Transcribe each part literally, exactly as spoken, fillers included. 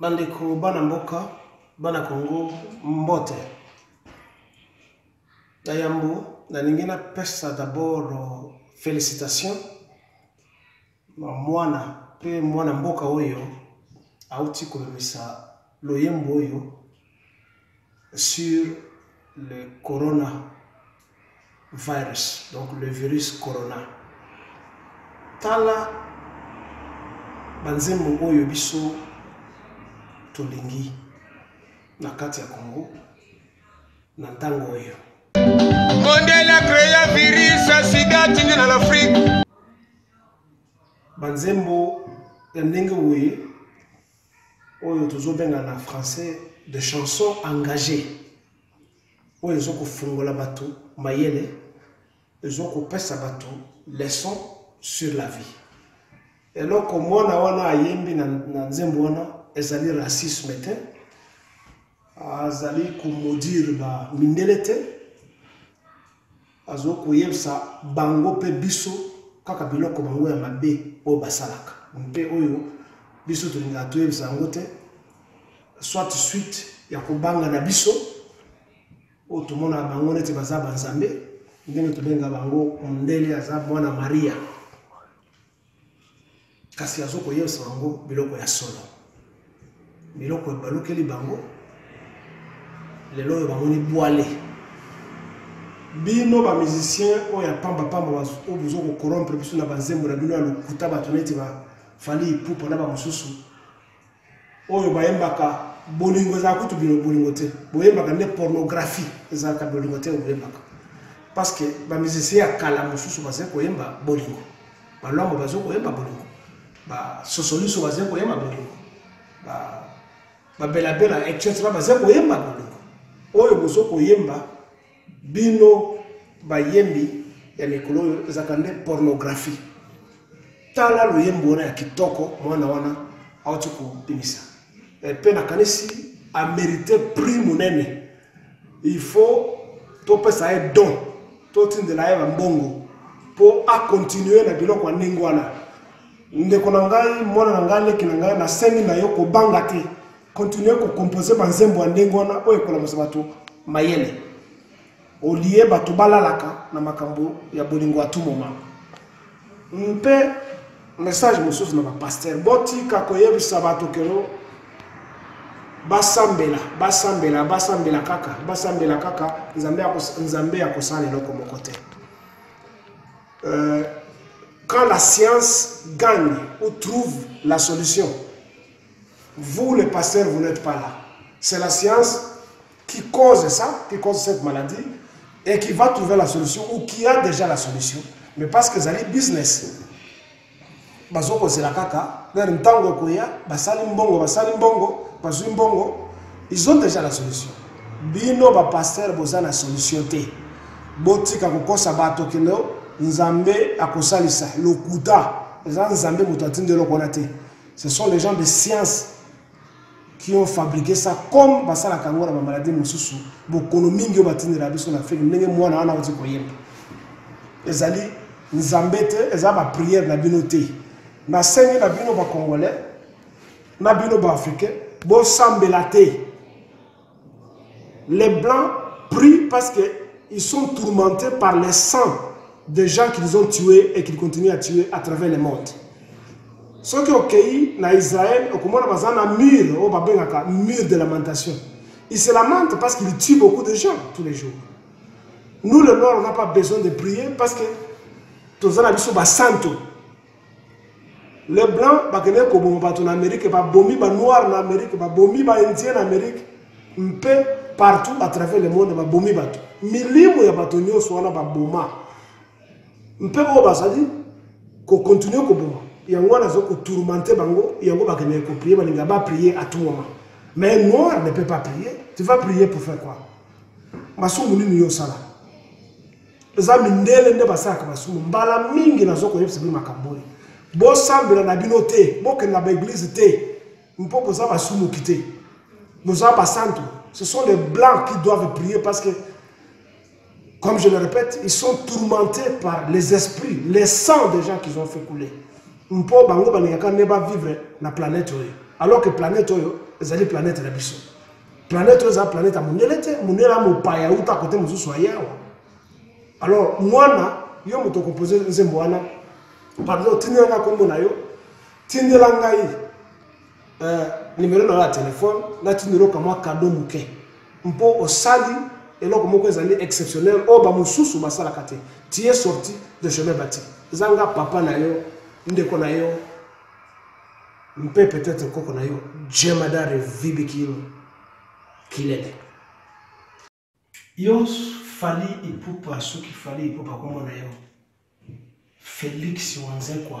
bandeko bana mboka bana Congo mbote dayambo na ningena pesa d'abord félicitations mwana pe mwana mboka oyo auti kolomisa loyembo oyo sur le coronavirus, donc le virus corona. Tala banzembo oyo biso tolingi na kati ya Congo na ntango oyo Mondela créa virus sida tindi na l'Afrique. Banzembo ndenge oyo oyo tozobenga na français de chansons engagées. Oyo zokufungola bato mayele, zokupesa bato leçon sur la vie. Alors comme on a wana ayembi na nzembo wana ezali racisme te, azali kumodire ba mindele te, azokuyebisa bango pe biso kaka biloko bango ya mabe o basalaka. Mpe oyo biso tulinga tuyebisa bango te, soit suite ya kobanga na biso o tumona bango neti baza banzambe, ndenge tubenga bango ondele aza mwana Maria. Kasi azokoyebisa bango biloko ya solo. Biloko ebalukeli bango lelo oyo bango ni bwale. Bino ba musiciens oya pamba pamba o buzo ko corrompre biso na banzembo na bino ya lokuta batoneti ba fali ipupo na ba mususu. Oyo bayembaka bolingo za kutu bino bolingo te. Boyembaka ne pornographie za ka bolingo te obembaka. Parce que ba musiciens akala mususu baze koyemba bolingo. Ba lombo bazo koyemba bolingo. Ba sosoliso baze koyemba bolingo. Ba ba bela bela et cetera baze koyemba bolingo. Oyo buzo koyemba bino bayembi ya mikolo zakande pornographie. Tala loyembo na kitoko mwana wana auti kupimisa. Et pe na kanisi a mérité prix monene. Il faut tope ça est don. Totine de la eva mbongo pour a continuer na biloko ningwana. Ndeko na ngai mwana ngai leki na ngai na sengi na yo ko banga te. Continuer ko composer banzembo ndengwana oyo kola musabato mayele. Olié batubala laka na makambo ya bolingo à tout moment. Mpe message mosusu na pasteur boti kakoyebi sabato kero basambela basambela basambela kaka basambela kaka nzambe ya nzambe ya kosala eloko moko te. Euh quand la science gagne ou trouve la solution, vous les pasteurs vous n'êtes pas là. C'est la science qui cause ça, qui cause cette maladie, et qui va trouver la solution, ou qui a déjà la solution. Mais parce que c'est business. Bazoko c'est la caca, ils ont déjà la solution. Bino ba pasteur bozana solution té. Botika ko sabato keno, nzambe akosalisa lokuta, nzambe mutatinde lokonate. Ce sont les gens de science qui ont fabriqué ça comme basa la kangora ba maladie mususu bokono mingi batinde la biso na feli ndenge mwana wana oti koyemba ezali nzambete ezaba prière na bino te na sengi na bino ba congolais na bino ba africain bo sambela te. Les blancs prient parce que ils sont tourmentés par les sangs des gens qu'ils ont tués et qu'ils continuent à tuer à travers le monde. Ce qui est au pays, en Israël, au Comore, il y a un mur, mur de lamentation. Ils se lamentent parce qu'ils tuent beaucoup de gens tous les jours. Nous, le Nord, on n'a pas besoin de prier parce que tous les gens sont santo. Les Blancs, ils sont en Amérique, ils sont noirs en Amérique, ils sont indiens en Amérique, un peu partout à travers le monde, ils sont partout. Millions de gens sont en Amérique. Un peu comme ça, qu'on continue comme ça. Il y a un tourmenté, il y a un qui prier à tout moment. Mais un noir ne peut pas prier. Tu vas prier pour faire quoi? Je suis venu à ça. Je suis venu à ça. Je suis venu à ça. Je suis venu à ça. Je suis venu à ça. Je suis venu à ça. Je suis venu à ça. Ce sont les blancs qui doivent prier parce que, comme je le répète, ils sont tourmentés par les esprits, les sangs des gens qu'ils ont fait couler. Mpo bango banekaka neba vivre na planète oyo alors que planète oyo les planètes la biso. Planète aux planètes à monelete, monela mo paya ou ta côté musu soya. Alors mwana yo moto composer nzembo wana. Pardon, tinela kombo na yo. Tindela ngai euh numéro na téléphone, na tindelo kama cadeau muke. Mpo o sali et là comme quoi année exceptionnelle oh ba mususu masala kate. Tu es sorti de chemin bâti. Zanga papa na yo, ndeko na yo. Mpe peut-être koko na yo jemadare vibikilo kilele yo fali ipupa soki fali ipupa kombo na yo Félix wanze kwa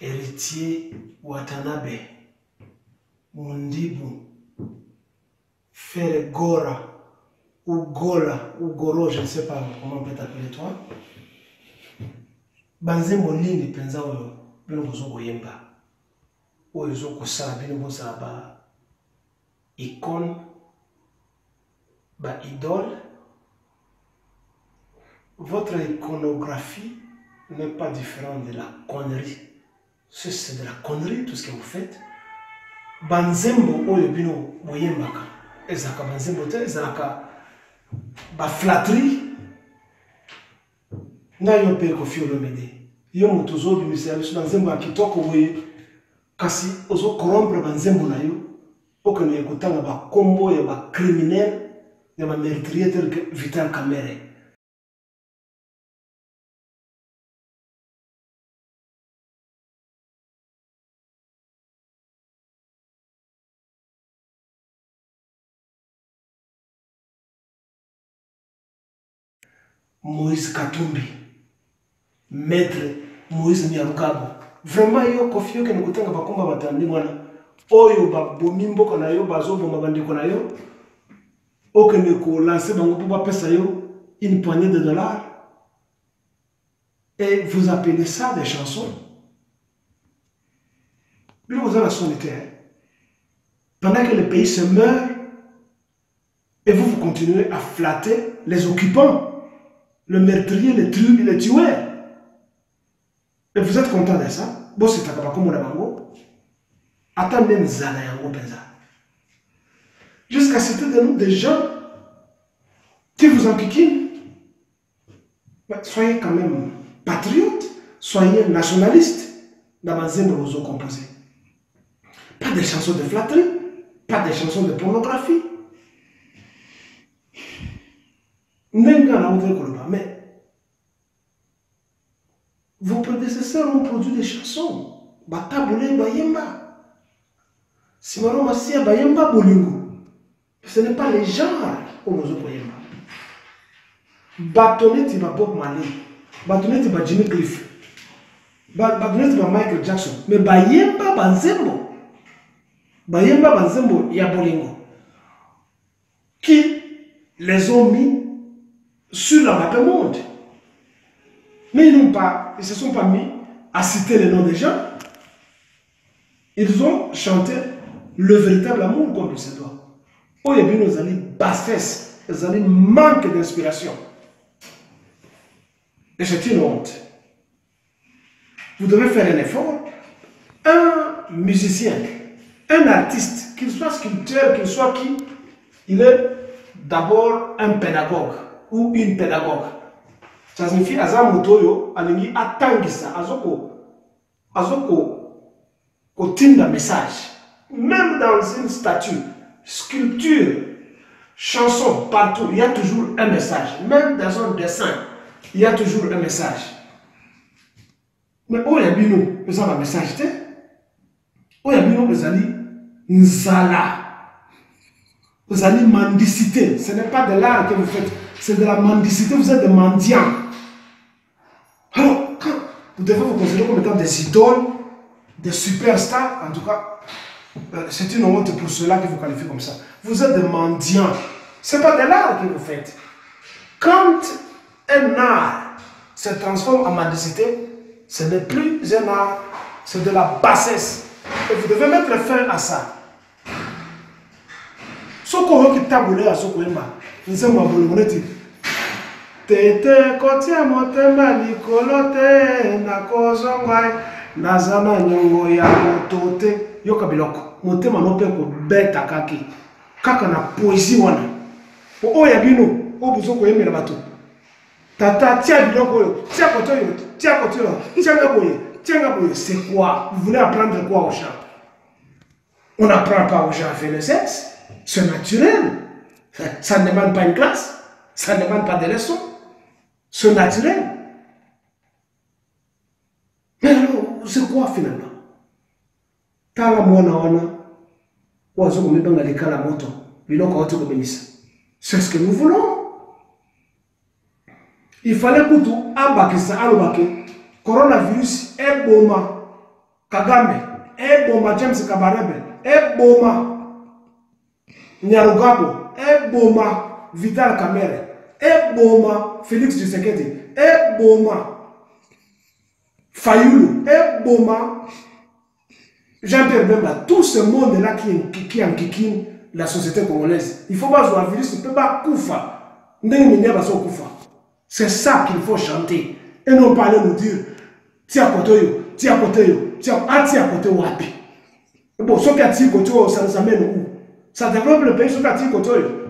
héritier Watanabe Mondibu Fere Gora ou Gola ou Goro, je ne sais pas comment on peut t'appeler toi. Banze moningi penza oyo bino bozoko yemba oyo zoko sala bino bozala ba icône ba idole. Votre iconographie n'est pas différente de la connerie. C'est de la connerie tout ce que vous faites. Banzembo oyo bino boyembaka ezaka banzembo te ezaka ba flatterie. N'a yon père kofi ou l'omede. Yon moutozo du misère, sou banzembo akitoko ouye. Kasi, ozo corrompre banzembo na yon. Oko ne yekoutan na ba kombo, ya ba criminel, ya ba meurtrier tel que Vital Kamere. Moïse Katumbi. Maître Moïse Nyamoukabo. Vraiment, il y a des confiants qui ont été en train de se faire. Oyo babomimbo konayo bazo bomabandi konayo okene ko lancer bango pour ba pesa yo une poignée de dollars et vous appelez ça des chansons. Nous vous en la solitude. Pendant que le pays se meurt et vous vous continuez à flatter les occupants, le meurtrier, le tueur, le tueur. Et vous êtes content de ça? Bon, c'est pas comme on a bango. Attendez, nous allons jusqu'à ce que nous des gens qui vous enquiquinent. Soyez quand même patriote, soyez nationaliste dans les émotions composées. Pas des chansons de flatterie, pas des chansons de pornographie. Même quand on a ouvert le mais vos prédécesseurs ont produit des chansons. Batabule Bayemba. Simaro Massia Bayemba Bolingo. Ce n'est pas les gens au Mozo Bayemba. Batonnet va Bob Marley. Batonnet va Jimmy Griff. Batonnet va Michael Jackson. Mais Bayemba Banzembo. Bayemba Banzembo ya Bolingo. Qui les ont mis sur la map monde. Mais ils n'ont pas, ils se sont pas mis à citer les noms des gens. Ils ont chanté le véritable amour comme il se doit. Aujourd'hui, nous allons bassesse, nous allons manque d'inspiration. Et c'est une honte. Vous devez faire un effort. Un musicien, un artiste, qu'il soit sculpteur, qu'il soit qui, il est d'abord un pédagogue ou une pédagogue. Ça signifie aza motoyo alingi atangisa azoko azoko kotinda message même dans une statue, sculpture, chanson partout, il y a toujours un message, même dans un dessin, il y a toujours un message. Mais oya bino ezala message te. Oya bino ezali nzala. Ezali mendicité, ce n'est pas de l'art que vous faites, c'est de la mendicité, vous êtes des mendiants. Alors, quand vous devez vous considérer comme étant des idoles, des superstars, en tout cas, c'est une honte pour ceux-là que vous qualifiez comme ça. Vous êtes des mendiants. Ce n'est pas de l'art que vous faites. Quand un art se transforme en mendicité, ce n'est plus un art, c'est de la bassesse. Et vous devez mettre fin à ça. Ce qu'on qui taboulé à ce qu'on nous sommes abonnés. Tete kotia motemba nikolote na kozongwa nazana nyongo ya motote yoka biloko motema no pe ko beta kaki kaka na poésie wana po oya bino obuzo ko yemela bato tata tia biloko tia koto yo tia koto yo tia boye tia boye c'est quoi vous voulez apprendre quoi au chat? On n'apprend pas aux gens à faire le sexe, c'est naturel. Ça ne demande pas une classe, ça ne demande pas des leçons, c'est naturel. Mais alors, c'est quoi finalement? T'as la moine en a, ou à ce moment dans les cas la moto, mais non quand tu communiques. C'est ce que nous voulons. Il fallait pour tout, abaquer ça, abaquer. Coronavirus, un bomba, Kagame, un bomba, James Kabarebe. Eboma Nyarugabo, Eboma Vital Kamere, Eboma Félix Dusekedi, Eboma Fayoulou, Eboma Jean-Pierre Bemba, tout ce monde-là qui est qui en kikine la société congolaise. Il faut pas jouer à virus, il ne peut pas koufa. C'est ça qu'il faut chanter. Et non pas aller nous dire tiens koto yo, tiens koto yo, tiens koto wapi. Bon, ce qui a dit ça nous amène où? Ça développe le pays, ce qui a dit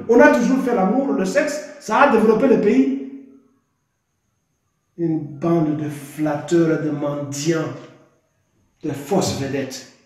on a toujours fait l'amour, le sexe, ça a développé le pays. Une bande de flatteurs, de mendiants, de fausses vedettes.